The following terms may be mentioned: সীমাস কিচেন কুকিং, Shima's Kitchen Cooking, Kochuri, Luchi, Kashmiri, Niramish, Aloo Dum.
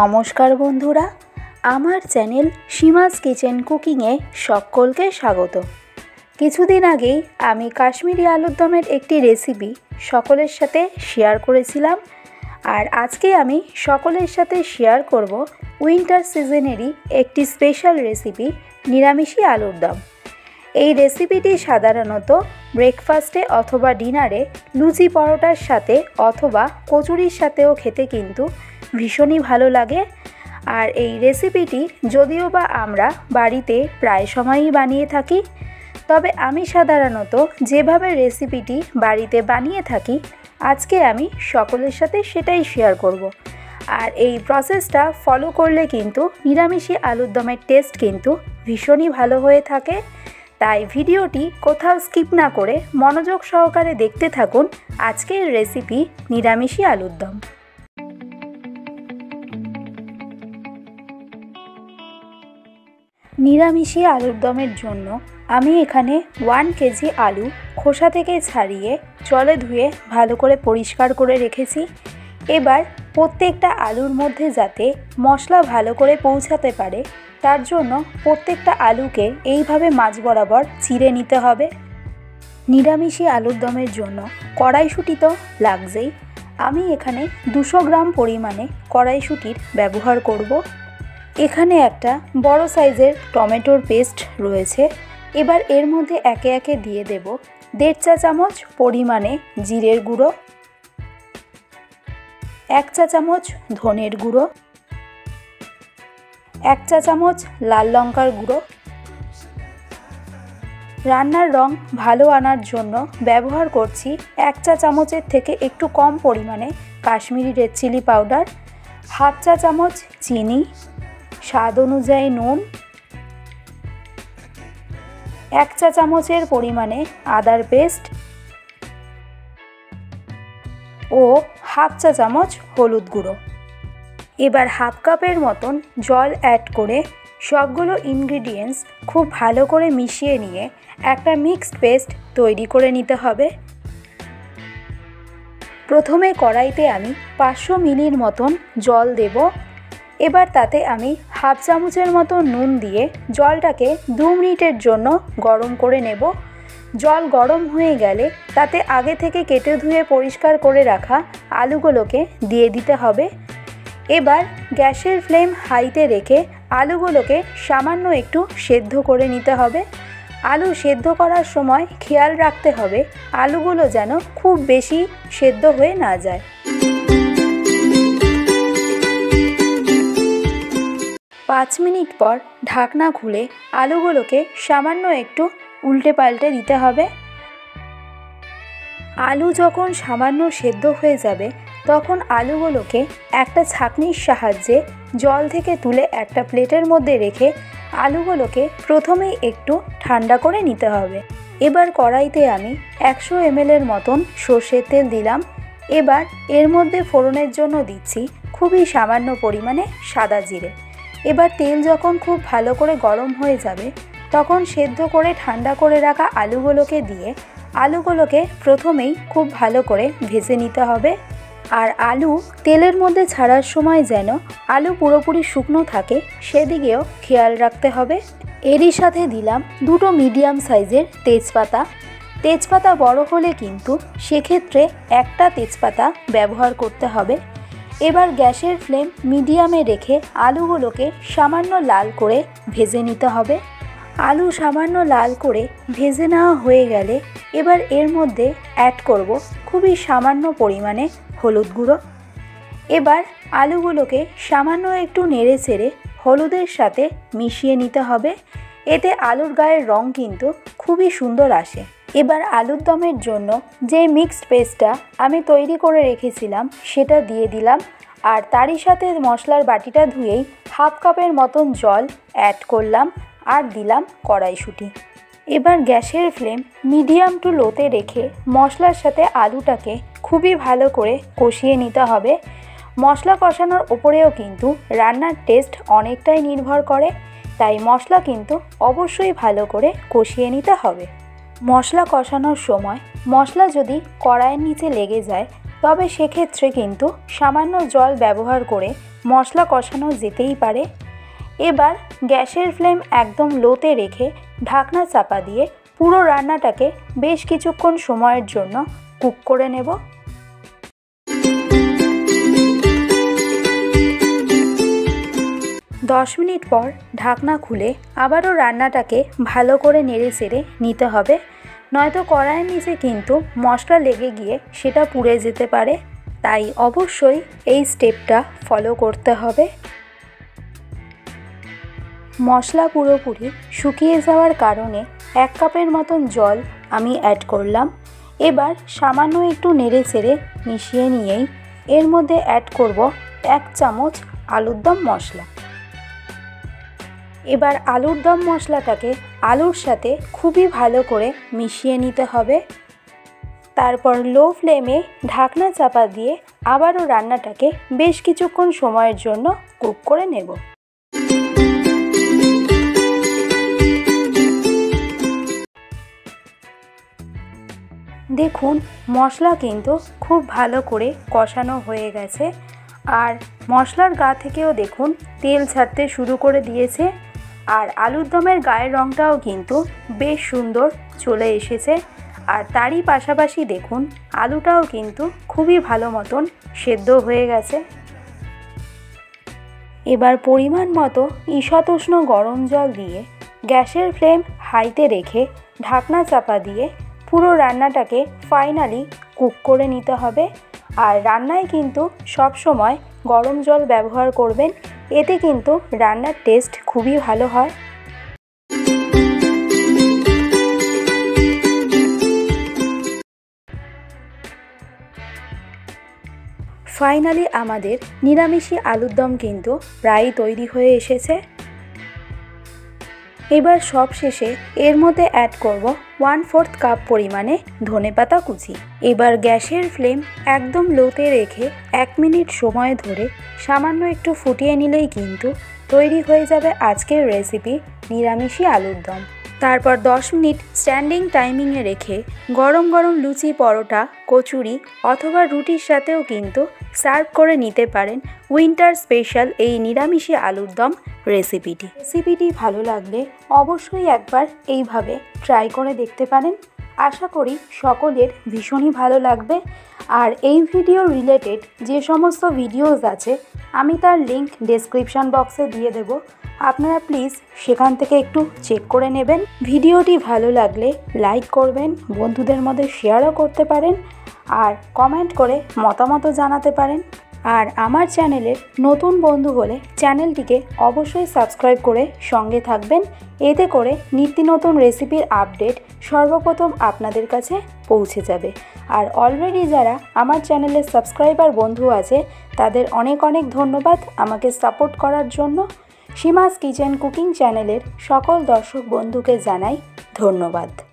নমস্কার বন্ধুরা, আমার চ্যানেল সীমাস কিচেন কুকিংয়ে সকলকে স্বাগত। কিছুদিন আগেই আমি কাশ্মীরি আলুর দমের একটি রেসিপি সকলের সাথে শেয়ার করেছিলাম, আর আজকে আমি সকলের সাথে শেয়ার করব উইন্টার সিজনেরই একটি স্পেশাল রেসিপি নিরামিষি আলুর দম। এই রেসিপিটি সাধারণত ব্রেকফাস্টে অথবা ডিনারে লুচি, পরোটার সাথে অথবা কচুরির সাথেও খেতে কিন্তু ভীষণই ভালো লাগে। আর এই রেসিপিটি যদিও বা আমরা বাড়িতে প্রায় সময়ই বানিয়ে থাকি, তবে আমি সাধারণত যেভাবে রেসিপিটি বাড়িতে বানিয়ে থাকি আজকে আমি সকলের সাথে সেটাই শেয়ার করব। আর এই প্রসেসটা ফলো করলে কিন্তু নিরামিষি আলুর দমের টেস্ট কিন্তু ভীষণই ভালো হয়ে থাকে। তাই ভিডিওটি কোথাও স্কিপ না করে মনোযোগ সহকারে দেখতে থাকুন আজকের রেসিপি নিরামিষি আলুর দম। নিরামিষি আলুর দমের জন্য আমি এখানে 1 কেজি আলু খোসা থেকে ছাড়িয়ে জলে ধুয়ে ভালো করে পরিষ্কার করে রেখেছি। এবার প্রত্যেকটা আলুর মধ্যে যাতে মশলা ভালো করে পৌঁছাতে পারে তার জন্য প্রত্যেকটা আলুকে এইভাবে মাঝ বরাবর চিড়ে নিতে হবে। নিরামিষি আলুর দমের জন্য কড়াইশুঁটি তো লাগবেই। আমি এখানে 200 গ্রাম পরিমাণে কড়াইশুঁটির ব্যবহার করব। এখানে একটা বড় সাইজের টমেটোর পেস্ট রয়েছে। এবার এর মধ্যে একে একে দিয়ে দেব 1.5 চা চামচ পরিমাণে জিরের গুঁড়ো, 1 চা চামচ ধনের গুঁড়ো, 1 চা চামচ লাল লঙ্কার গুঁড়ো। রান্নার রং ভালো আনার জন্য ব্যবহার করছি 1 চা চামচের থেকে একটু কম পরিমাণে কাশ্মীরি রেড চিলি পাউডার, 1/2 চা চামচ চিনি, স্বাদ অনুযায়ী নুন, 1 চা চামচের পরিমাণে আদার পেস্ট ও 1/2 চা চামচ হলুদ গুঁড়ো। এবার 1/2 কাপের মতন জল অ্যাড করে সবগুলো ইনগ্রিডিয়েন্টস খুব ভালো করে মিশিয়ে নিয়ে একটা মিক্সড পেস্ট তৈরি করে নিতে হবে। প্রথমে কড়াইতে আমি 500 মিলির মতন জল দেব। এবার তাতে আমি 1/2 চামচের মতো নুন দিয়ে জলটাকে 2 মিনিটের জন্য গরম করে নেব। জল গরম হয়ে গেলে তাতে আগে থেকে কেটে ধুয়ে পরিষ্কার করে রাখা আলুগুলোকে দিয়ে দিতে হবে। এবার গ্যাসের ফ্লেম হাইতে রেখে আলুগুলোকে সামান্য একটু সেদ্ধ করে নিতে হবে। আলু সেদ্ধ করার সময় খেয়াল রাখতে হবে আলুগুলো যেন খুব বেশি সেদ্ধ হয়ে না যায়। 5 মিনিট পর ঢাকনা খুলে আলুগুলোকে সামান্য একটু উল্টে পাল্টে দিতে হবে। আলু যখন সামান্য সেদ্ধ হয়ে যাবে তখন আলুগুলোকে একটা ছাঁকনির সাহায্যে জল থেকে তুলে একটা প্লেটের মধ্যে রেখে আলুগুলোকে প্রথমে একটু ঠান্ডা করে নিতে হবে। এবার কড়াইতে আমি 100 ml মতন সর্ষের তেল দিলাম। এবার এর মধ্যে ফোড়নের জন্য দিচ্ছি খুবই সামান্য পরিমাণে সাদা জিরে। এবার তেল যখন খুব ভালো করে গরম হয়ে যাবে তখন সেদ্ধ করে ঠান্ডা করে রাখা আলুগুলোকে দিয়ে আলুগুলোকে প্রথমেই খুব ভালো করে ভেজে নিতে হবে। আর আলু তেলের মধ্যে ছাড়ার সময় যেন আলু পুরোপুরি শুকনো থাকে সেদিকেও খেয়াল রাখতে হবে। এরই সাথে দিলাম 2 মিডিয়াম সাইজের তেজপাতা। তেজপাতা বড় হলে কিন্তু সেক্ষেত্রে একটা তেজপাতা ব্যবহার করতে হবে। এবার গ্যাসের ফ্লেম মিডিয়ামে রেখে আলুগুলোকে সামান্য লাল করে ভেজে নিতে হবে। আলু সামান্য লাল করে ভেজে নেওয়া হয়ে গেলে এবার এর মধ্যে অ্যাড করব খুবই সামান্য পরিমাণে হলুদ গুঁড়ো। এবার আলুগুলোকে সামান্য একটু নেড়ে চেড়ে হলুদের সাথে মিশিয়ে নিতে হবে। এতে আলুর গায়ের রং কিন্তু খুবই সুন্দর আসে। এবার আলুর দমের জন্য যে মিক্সড পেস্টটা আমি তৈরি করে রেখেছিলাম সেটা দিয়ে দিলাম। আর তারই সাথে মশলার বাটিটা ধুয়েই 1/2 কাপের মতন জল অ্যাড করলাম আর দিলাম কড়াইশুঁটি। এবার গ্যাসের ফ্লেম মিডিয়াম টু লোতে রেখে মশলার সাথে আলুটাকে খুবই ভালো করে কষিয়ে নিতে হবে। মশলা কষানোর ওপরেও কিন্তু রান্নার টেস্ট অনেকটাই নির্ভর করে, তাই মশলা কিন্তু অবশ্যই ভালো করে কষিয়ে নিতে হবে। মশলা কষানোর সময় মশলা যদি কড়াইয়ের নিচে লেগে যায় তবে সেক্ষেত্রে কিন্তু সামান্য জল ব্যবহার করে মশলা কষানো যেতেই পারে। এবার গ্যাসের ফ্লেম একদম লোতে রেখে ঢাকনা চাপা দিয়ে পুরো রান্নাটাকে বেশ কিছুক্ষণ সময়ের জন্য কুক করে নেব। দশ মিনিট পর ঢাকনা খুলে আবারও রান্নাটাকে ভালো করে নেড়ে চেড়ে নিতে হবে, নয়তো কড়াইয়ের নিচে কিন্তু মশলা লেগে গিয়ে সেটা পুড়ে যেতে পারে। তাই অবশ্যই এই স্টেপটা ফলো করতে হবে। মশলা পুরোপুরি শুকিয়ে যাওয়ার কারণে এক কাপের মতন জল আমি অ্যাড করলাম। এবার সামান্য একটু নেড়ে চেড়ে মিশিয়ে নিয়েই এর মধ্যে অ্যাড করব এক চামচ আলুর দম মশলা। এবার আলুর দম মশলাটাকে আলুর সাথে খুবই ভালো করে মিশিয়ে নিতে হবে। তারপর লো ফ্লেমে ঢাকনা চাপা দিয়ে আবারও রান্নাটাকে বেশ কিছুক্ষণ সময়ের জন্য কুক করে নেব। দেখুন মশলা কিন্তু খুব ভালো করে কষানো হয়ে গেছে, আর মশলার গা থেকেও দেখুন তেল ছাড়তে শুরু করে দিয়েছে, আর আলুর দমের গায়ের রঙটাও কিন্তু বেশ সুন্দর চলে এসেছে। আর তারই পাশাপাশি দেখুন আলুটাও কিন্তু খুবই ভালো মতন সেদ্ধ হয়ে গেছে। এবার পরিমাণ মতো ঈষৎষ্ণ গরম জল দিয়ে গ্যাসের ফ্লেম হাইতে রেখে ঢাকনা চাপা দিয়ে পুরো রান্নাটাকে ফাইনালি কুক করে নিতে হবে। আর রান্নায় কিন্তু সব সময় গরম জল ব্যবহার করবেন, এতে কিন্তু রান্নার টেস্ট খুবই ভালো হয়। ফাইনালি আমাদের নিরামিষি আলুর দম কিন্তু প্রায় তৈরি হয়ে এসেছে। এবার সব শেষে এর মধ্যে অ্যাড করব 1/4 কাপ পরিমাণে ধনেপাতা কুচি। এবার গ্যাসের ফ্লেম একদম লোতে রেখে 1 মিনিট সময় ধরে সামান্য একটু ফুটিয়ে নিলেই কিন্তু তৈরি হয়ে যাবে আজকের রেসিপি নিরামিষি আলুর দম। তারপর 10 মিনিট স্ট্যান্ডিং টাইমিংয়ে রেখে গরম গরম লুচি, পরোটা, কচুরি অথবা রুটির সাথেও কিন্তু সার্ভ করে নিতে পারেন উইন্টার স্পেশাল এই নিরামিষি আলুর দম রেসিপিটি। রেসিপিটি ভালো লাগলে অবশ্যই একবার এইভাবে ট্রাই করে দেখতে পারেন, আশা করি সকলের ভীষণই ভালো লাগবে। আর এই ভিডিও রিলেটেড যে সমস্ত ভিডিওস আছে আমি তার লিংক ডেসক্রিপশন বক্সে দিয়ে দেব, আপনারা প্লিজ সেখান থেকে একটু চেক করে নেবেন। ভিডিওটি ভালো লাগলে লাইক করবেন, বন্ধুদের মধ্যে শেয়ারও করতে পারেন, আর কমেন্ট করে মতামতও জানাতে পারেন। আর আমার চ্যানেলের নতুন বন্ধু হলে চ্যানেলটিকে অবশ্যই সাবস্ক্রাইব করে সঙ্গে থাকবেন, এতে করে নিত্য নতুন রেসিপির আপডেট সর্বপ্রথম আপনাদের কাছে পৌঁছে যাবে। আর অলরেডি যারা আমার চ্যানেলের সাবস্ক্রাইবার বন্ধু আছে তাদের অনেক অনেক ধন্যবাদ আমাকে সাপোর্ট করার জন্য। সীমাস কিচেন কুকিং চ্যানেলের সকল দর্শক বন্ধুকে জানাই ধন্যবাদ।